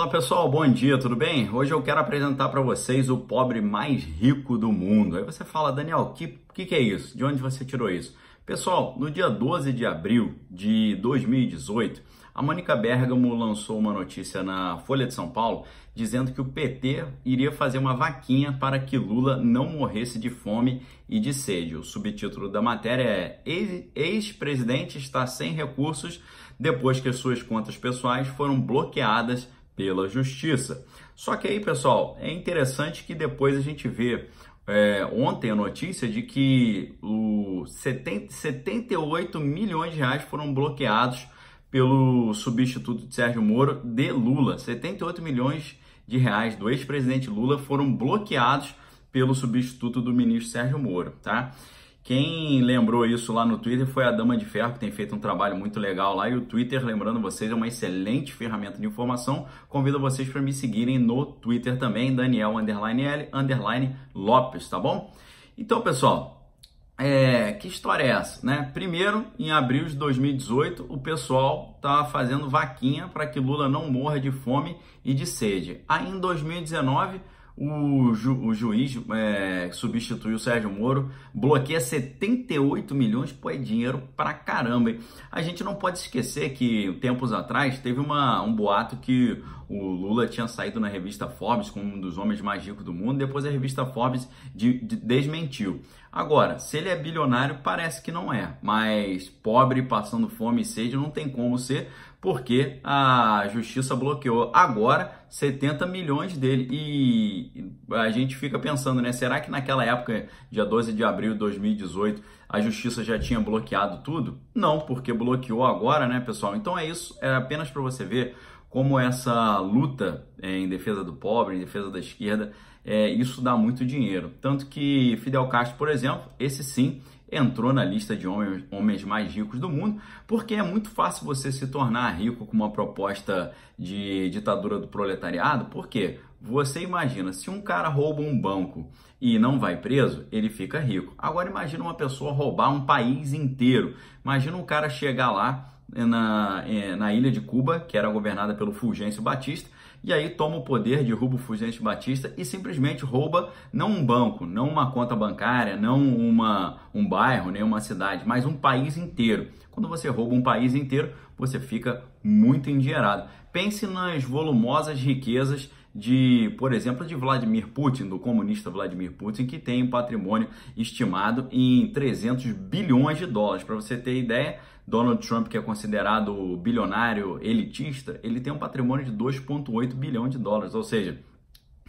Olá pessoal, bom dia, tudo bem? Hoje eu quero apresentar para vocês o pobre mais rico do mundo. Aí você fala, Daniel, que é isso? De onde você tirou isso? Pessoal, no dia 12 de abril de 2018, a Mônica Bergamo lançou uma notícia na Folha de São Paulo dizendo que o PT iria fazer uma vaquinha para que Lula não morresse de fome e de sede. O subtítulo da matéria é: ex-presidente está sem recursos depois que suas contas pessoais foram bloqueadas pela justiça. Só que aí, pessoal, é interessante que depois a gente vê ontem a notícia de que 78 milhões de reais foram bloqueados pelo substituto de Sérgio Moro de Lula. 78 milhões de reais do ex-presidente Lula foram bloqueados pelo substituto do ministro Sérgio Moro, tá? Quem lembrou isso lá no Twitter foi a Dama de Ferro, que tem feito um trabalho muito legal lá. E o Twitter, lembrando vocês, é uma excelente ferramenta de informação. Convido vocês para me seguirem no Twitter também, Daniel_L_Lopes, tá bom? Então, pessoal, que história é essa, né? Primeiro, em abril de 2018, o pessoal tá fazendo vaquinha para que Lula não morra de fome e de sede. Aí, em 2019, o juiz que substituiu o Sérgio Moro bloqueia 78 milhões, pô, é dinheiro pra caramba, hein? A gente não pode esquecer que tempos atrás teve um boato que o Lula tinha saído na revista Forbes como um dos homens mais ricos do mundo, depois a revista Forbes desmentiu. Agora, se ele é bilionário, parece que não é, mas pobre, passando fome e sede, não tem como ser, porque a justiça bloqueou agora 70 milhões dele. E a gente fica pensando, né? Será que naquela época, dia 12 de abril de 2018, a justiça já tinha bloqueado tudo? Não, porque bloqueou agora, né, pessoal? Então é isso, é apenas para você ver como essa luta em defesa do pobre, em defesa da esquerda, isso dá muito dinheiro. Tanto que Fidel Castro, por exemplo, esse sim, entrou na lista de homens mais ricos do mundo, porque é muito fácil você se tornar rico com uma proposta de ditadura do proletariado. Por quê? Você imagina, se um cara rouba um banco e não vai preso, ele fica rico. Agora imagina uma pessoa roubar um país inteiro. Imagina um cara chegar lá na ilha de Cuba, que era governada pelo Fulgêncio Batista, e aí toma o poder, derruba o Fulgêncio Batista e simplesmente rouba não um banco, não uma conta bancária, não um bairro, nem uma cidade, mas um país inteiro. Quando você rouba um país inteiro, você fica muito endinheirado. Pense nas volumosas riquezas por exemplo, de Vladimir Putin, do comunista Vladimir Putin, que tem um patrimônio estimado em 300 bilhões de dólares. Para você ter ideia, Donald Trump, que é considerado bilionário elitista, ele tem um patrimônio de 2,8 bilhão de dólares, ou seja,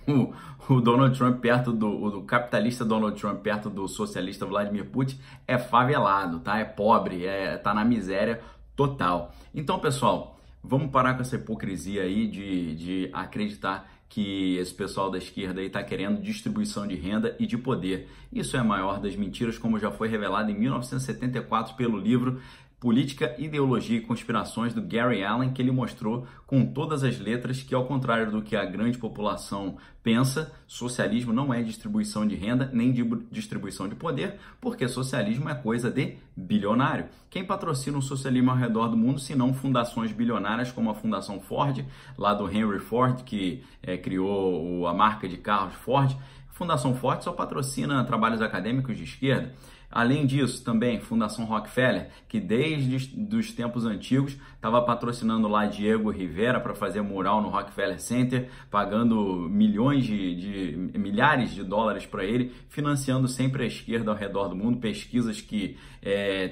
o Donald Trump perto do capitalista Donald Trump perto do socialista Vladimir Putin é favelado, tá? É pobre, tá na miséria total. Então, pessoal, vamos parar com essa hipocrisia aí de acreditar que esse pessoal da esquerda aí está querendo distribuição de renda e de poder. Isso é a maior das mentiras, como já foi revelado em 1974 pelo livro Política, Ideologia e Conspirações, do Gary Allen, que ele mostrou com todas as letras que, ao contrário do que a grande população pensa, socialismo não é distribuição de renda nem de distribuição de poder, porque socialismo é coisa de bilionário. Quem patrocina o socialismo ao redor do mundo, se não fundações bilionárias como a Fundação Ford, lá do Henry Ford, que criou a marca de carros Ford. Fundação Ford só patrocina trabalhos acadêmicos de esquerda. Além disso, também, Fundação Rockefeller, que desde os tempos antigos estava patrocinando lá Diego Rivera para fazer mural no Rockefeller Center, pagando milhares de dólares para ele, financiando sempre a esquerda ao redor do mundo, pesquisas que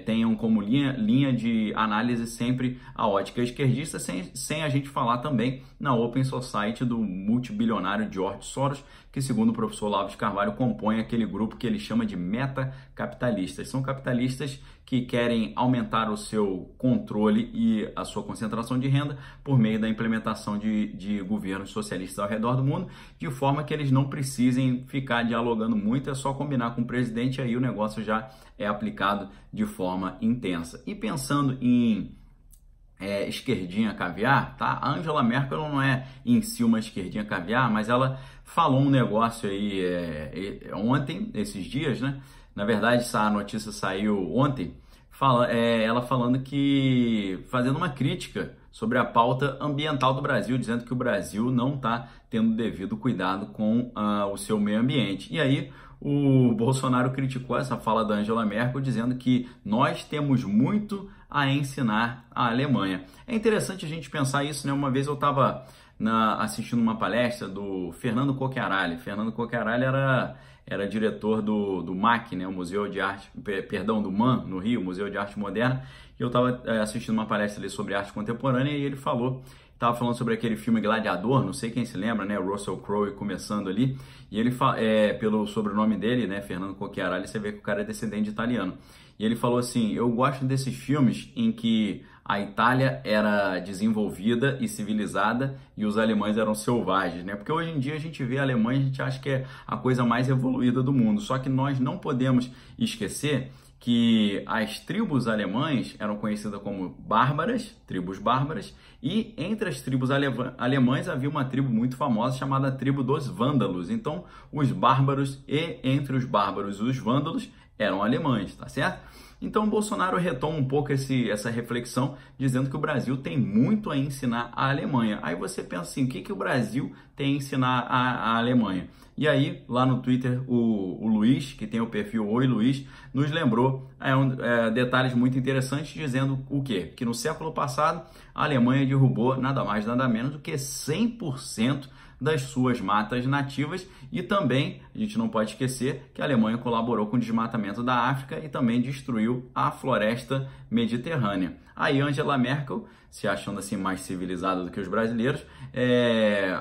tenham como linha de análise sempre a ótica esquerdista, sem a gente falar também na Open Society do multibilionário George Soros, que, segundo o professor Olavo de Carvalho, compõe aquele grupo que ele chama de Meta Capitalista. São capitalistas que querem aumentar o seu controle e a sua concentração de renda por meio da implementação de governos socialistas ao redor do mundo, de forma que eles não precisem ficar dialogando muito, é só combinar com o presidente, aí o negócio já é aplicado de forma intensa. E pensando em esquerdinha caviar, tá? A Angela Merkel não é em si uma esquerdinha caviar, mas ela falou um negócio aí ontem, esses dias, né? Na verdade, essa notícia saiu ontem, ela falando que, fazendo uma crítica sobre a pauta ambiental do Brasil, dizendo que o Brasil não está tendo devido cuidado com o seu meio ambiente. E aí o Bolsonaro criticou essa fala da Angela Merkel, dizendo que nós temos muito a ensinar à Alemanha. É interessante a gente pensar isso, né? Uma vez eu estava assistindo uma palestra do Fernando Cocchiarale. Fernando Cocchiarale era diretor do MAC, né, o Museu de Arte, perdão, do MAM, no Rio, Museu de Arte Moderna. Eu estava assistindo uma palestra ali sobre arte contemporânea e ele estava falando sobre aquele filme Gladiador, não sei quem se lembra, né, Russell Crowe começando ali, e ele pelo sobrenome dele, né, Fernando Cocchiarale, você vê que o cara é descendente de italiano. E ele falou assim: eu gosto desses filmes em que a Itália era desenvolvida e civilizada e os alemães eram selvagens, né? Porque hoje em dia a gente vê a Alemanha, a gente acha que é a coisa mais evoluída do mundo. Só que nós não podemos esquecer que as tribos alemãs eram conhecidas como bárbaras, tribos bárbaras, e entre as tribos alemãs havia uma tribo muito famosa chamada a tribo dos vândalos. Então, os bárbaros e entre os bárbaros os vândalos eram alemães, tá certo? Então, o Bolsonaro retoma um pouco essa reflexão, dizendo que o Brasil tem muito a ensinar à Alemanha. Aí você pensa assim, o que o Brasil tem a ensinar à Alemanha? E aí, lá no Twitter, o Luiz, que tem o perfil Oi Luiz, nos lembrou detalhes muito interessantes, dizendo o quê? Que no século passado, a Alemanha derrubou nada mais, nada menos do que 100% das suas matas nativas, e também a gente não pode esquecer que a Alemanha colaborou com o desmatamento da África e também destruiu a floresta mediterrânea. Aí Angela Merkel, se achando assim mais civilizada do que os brasileiros,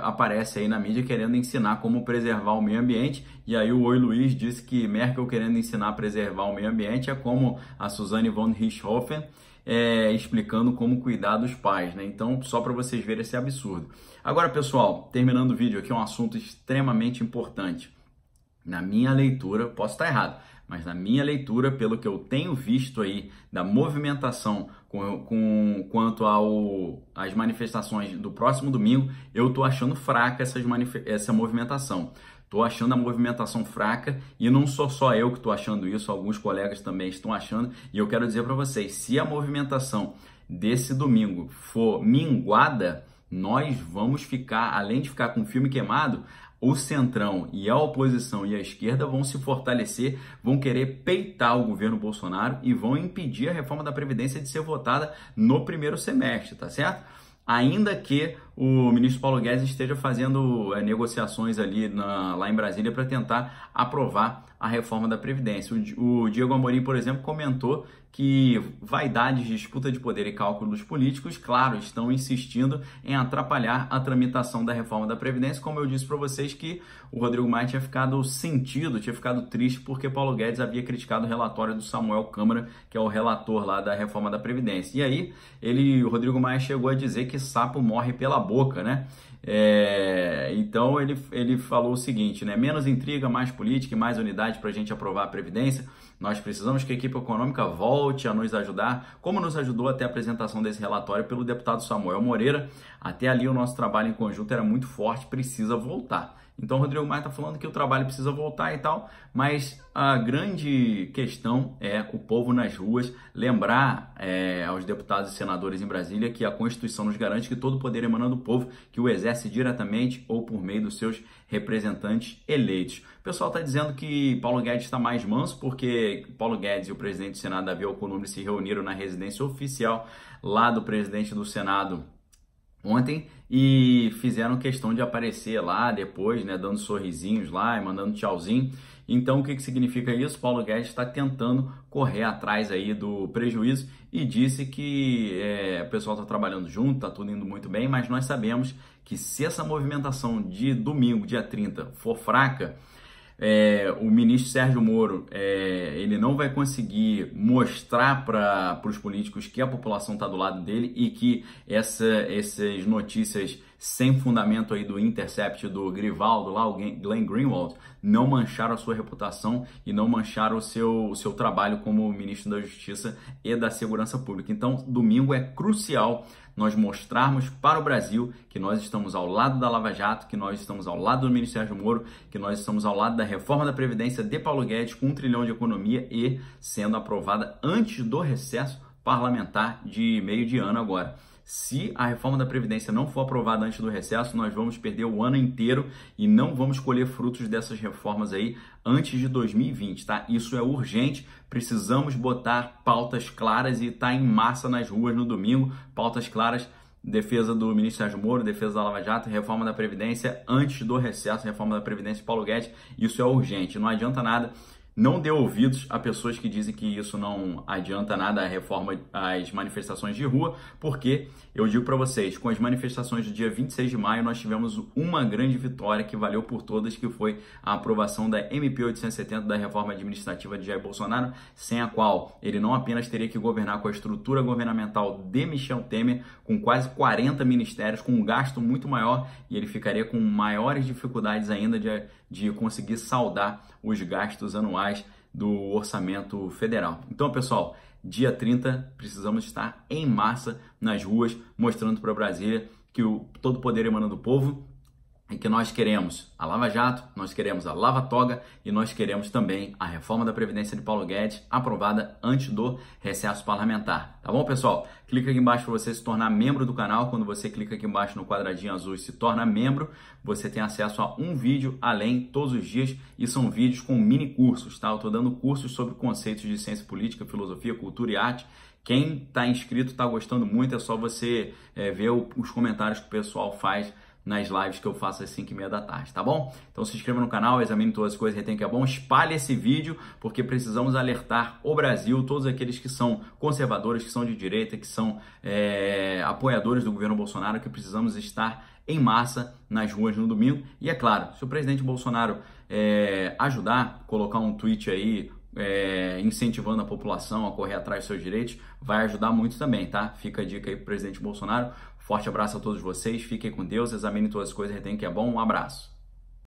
aparece aí na mídia querendo ensinar como preservar o meio ambiente, e aí o Oi Luiz disse que Merkel querendo ensinar a preservar o meio ambiente é como a Suzanne von Richthofen explicando como cuidar dos pais, né? Então, só para vocês verem esse absurdo. Agora, pessoal, terminando o vídeo aqui, é um assunto extremamente importante. Na minha leitura, posso estar errado, mas na minha leitura, pelo que eu tenho visto aí da movimentação quanto às manifestações do próximo domingo, eu tô achando fraca essa movimentação. Estou achando a movimentação fraca, e não sou só eu que estou achando isso, alguns colegas também estão achando, e eu quero dizer para vocês, se a movimentação desse domingo for minguada, nós vamos ficar, além de ficar com o filme queimado, o Centrão e a oposição e a esquerda vão se fortalecer, vão querer peitar o governo Bolsonaro e vão impedir a reforma da Previdência de ser votada no primeiro semestre, tá certo? Ainda que o ministro Paulo Guedes esteja fazendo negociações ali lá em Brasília para tentar aprovar a reforma da Previdência. O Diego Amorim, por exemplo, comentou que vaidades, disputa de poder e cálculo dos políticos, claro, estão insistindo em atrapalhar a tramitação da reforma da Previdência. Como eu disse para vocês, que o Rodrigo Maia tinha ficado triste porque Paulo Guedes havia criticado o relatório do Samuel Câmara, que é o relator lá da reforma da Previdência. E aí, o Rodrigo Maia chegou a dizer que sapo morre pela boca, né? Então ele falou o seguinte, né? Menos intriga, mais política e mais unidade para a gente aprovar a Previdência. Nós precisamos que a equipe econômica volte a nos ajudar, como nos ajudou até a apresentação desse relatório pelo deputado Samuel Moreira. Até ali o nosso trabalho em conjunto era muito forte, precisa voltar. Então o Rodrigo Maia está falando que o trabalho precisa voltar e tal, mas a grande questão é o povo nas ruas, lembrar aos deputados e senadores em Brasília que a Constituição nos garante que todo o poder emanando do povo, que o exerce diretamente ou por meio dos seus representantes eleitos. O pessoal está dizendo que Paulo Guedes está mais manso, porque Paulo Guedes e o presidente do Senado, Davi Alcolumbre, se reuniram na residência oficial lá do presidente do Senado ontem, e fizeram questão de aparecer lá depois, né, dando sorrisinhos lá e mandando tchauzinho. Então, o que significa isso? Paulo Guedes está tentando correr atrás aí do prejuízo e disse que o pessoal está trabalhando junto, está tudo indo muito bem, mas nós sabemos que se essa movimentação de domingo, dia 30, for fraca, o ministro Sérgio Moro ele não vai conseguir mostrar para os políticos que a população está do lado dele e que essas notícias sem fundamento aí do Intercept, do Grivaldo, lá o Glenn Greenwald, não mancharam a sua reputação e não mancharam o seu trabalho como ministro da Justiça e da Segurança Pública. Então, domingo é crucial nós mostrarmos para o Brasil que nós estamos ao lado da Lava Jato, que nós estamos ao lado do ministro Sérgio Moro, que nós estamos ao lado da reforma da Previdência de Paulo Guedes, com R$1 trilhão de economia e sendo aprovada antes do recesso parlamentar de meio de ano agora. Se a reforma da Previdência não for aprovada antes do recesso, nós vamos perder o ano inteiro e não vamos colher frutos dessas reformas aí antes de 2020, tá? Isso é urgente, precisamos botar pautas claras e tá em massa nas ruas no domingo, pautas claras, defesa do ministro Sérgio Moro, defesa da Lava Jato, reforma da Previdência antes do recesso, reforma da Previdência de Paulo Guedes, isso é urgente, não adianta nada. Não dê ouvidos a pessoas que dizem que isso não adianta nada, a reforma, as manifestações de rua, porque eu digo para vocês, com as manifestações do dia 26 de maio, nós tivemos uma grande vitória que valeu por todas, que foi a aprovação da MP 870 da reforma administrativa de Jair Bolsonaro, sem a qual ele não apenas teria que governar com a estrutura governamental de Michel Temer, com quase 40 ministérios, com um gasto muito maior, e ele ficaria com maiores dificuldades ainda de conseguir saldar os gastos anuais do orçamento federal. Então, pessoal, dia 30 precisamos estar em massa nas ruas, mostrando para Brasília que todo o poder emana do povo e que nós queremos a Lava Jato, nós queremos a Lava Toga e nós queremos também a reforma da Previdência de Paulo Guedes aprovada antes do recesso parlamentar. Tá bom, pessoal? Clica aqui embaixo para você se tornar membro do canal. Quando você clica aqui embaixo no quadradinho azul e se torna membro, você tem acesso a um vídeo além todos os dias e são vídeos com mini cursos, tá? Eu tô dando cursos sobre conceitos de ciência política, filosofia, cultura e arte. Quem está inscrito está gostando muito, é só você ver os comentários que o pessoal faz nas lives que eu faço às 5h30 da tarde, tá bom? Então se inscreva no canal, examine todas as coisas, retém que é bom, espalhe esse vídeo, porque precisamos alertar o Brasil, todos aqueles que são conservadores, que são de direita, que são apoiadores do governo Bolsonaro, que precisamos estar em massa nas ruas no domingo. E é claro, se o presidente Bolsonaro ajudar, colocar um tweet aí, incentivando a população a correr atrás dos seus direitos, vai ajudar muito também, tá? Fica a dica aí pro presidente Bolsonaro. Forte abraço a todos vocês, fiquem com Deus, examine todas as coisas, retém que é bom, um abraço.